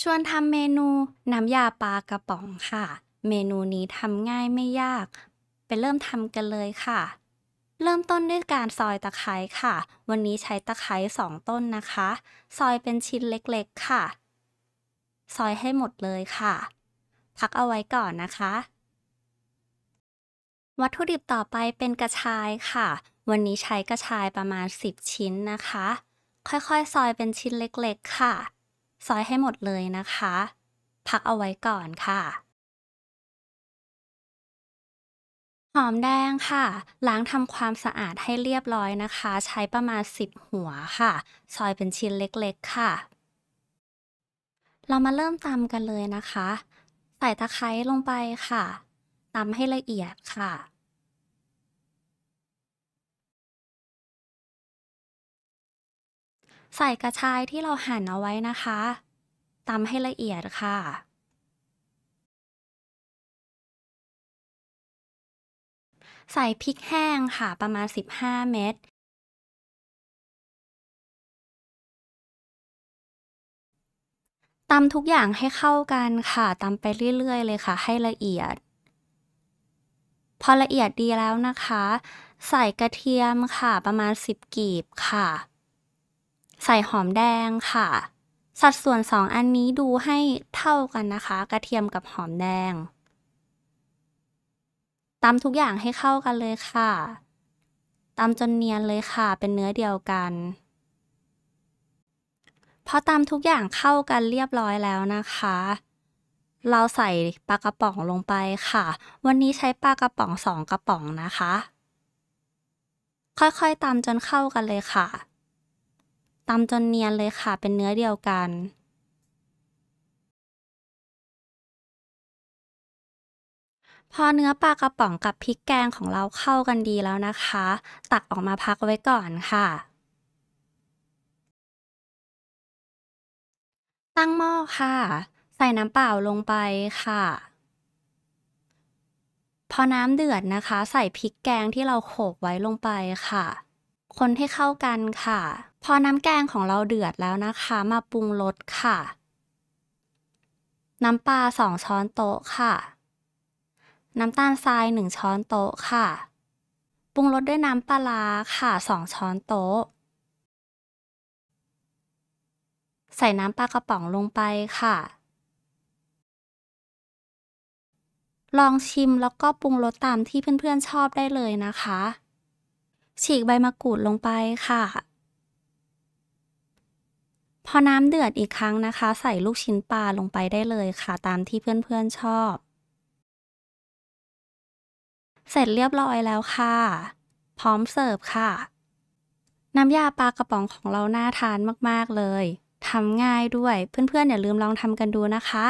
ชวนทำเมนูน้ำยาปลากระป๋องค่ะเมนูนี้ทำง่ายไม่ยากไปเริ่มทำกันเลยค่ะเริ่มต้นด้วยการซอยตะไคร้ค่ะวันนี้ใช้ตะไคร้2ต้นนะคะซอยเป็นชิ้นเล็กๆค่ะซอยให้หมดเลยค่ะพักเอาไว้ก่อนนะคะวัตถุดิบต่อไปเป็นกระชายค่ะวันนี้ใช้กระชายประมาณ10ชิ้นนะคะค่อยๆซอยเป็นชิ้นเล็กๆค่ะซอยให้หมดเลยนะคะพักเอาไว้ก่อนค่ะหอมแดงค่ะล้างทำความสะอาดให้เรียบร้อยนะคะใช้ประมาณ10หัวค่ะซอยเป็นชิ้นเล็กๆค่ะเรามาเริ่มตำกันเลยนะคะใส่ตะไคร้ลงไปค่ะตำให้ละเอียดค่ะใส่กระชายที่เราหั่นเอาไว้นะคะตำให้ละเอียดค่ะใส่พริกแห้งค่ะประมาณ15เม็ดตำทุกอย่างให้เข้ากันค่ะตำไปเรื่อยๆเลยค่ะให้ละเอียดพอละเอียดดีแล้วนะคะใส่กระเทียมค่ะประมาณ10กีบค่ะใส่หอมแดงค่ะสัดส่วน2อันนี้ดูให้เท่ากันนะคะกระเทียมกับหอมแดงตำทุกอย่างให้เข้ากันเลยค่ะตำจนเนียนเลยค่ะเป็นเนื้อเดียวกันพอตำทุกอย่างเข้ากันเรียบร้อยแล้วนะคะเราใส่ปลากระป๋องลงไปค่ะวันนี้ใช้ปลากระป๋อง2กระป๋องนะคะค่อยๆตำจนเข้ากันเลยค่ะตำจนเนียนเลยค่ะเป็นเนื้อเดียวกันพอเนื้อปลากระป๋องกับพริกแกงของเราเข้ากันดีแล้วนะคะตักออกมาพักไว้ก่อนค่ะตั้งหม้อค่ะใส่น้ำเปล่าลงไปค่ะพอน้ำเดือดนะคะใส่พริกแกงที่เราโขลกไว้ลงไปค่ะคนให้เข้ากันค่ะพอน้ำแกงของเราเดือดแล้วนะคะมาปรุงรสค่ะน้ำปลา2ช้อนโต๊ะค่ะน้ำตาลทราย1ช้อนโต๊ะค่ะปรุงรสด้วยน้ำปลาค่ะ2ช้อนโต๊ะใส่น้ำปลากระป๋องลงไปค่ะลองชิมแล้วก็ปรุงรสตามที่เพื่อนๆชอบได้เลยนะคะฉีกใบมะกรูดลงไปค่ะพอน้ำเดือดอีกครั้งนะคะใส่ลูกชิ้นปลาลงไปได้เลยค่ะตามที่เพื่อนๆชอบเสร็จเรียบร้อยแล้วค่ะพร้อมเสิร์ฟค่ะน้ำยาปลากระป๋องของเราน่าทานมากๆเลยทำง่ายด้วยเพื่อนๆอย่าลืมลองทำกันดูนะคะ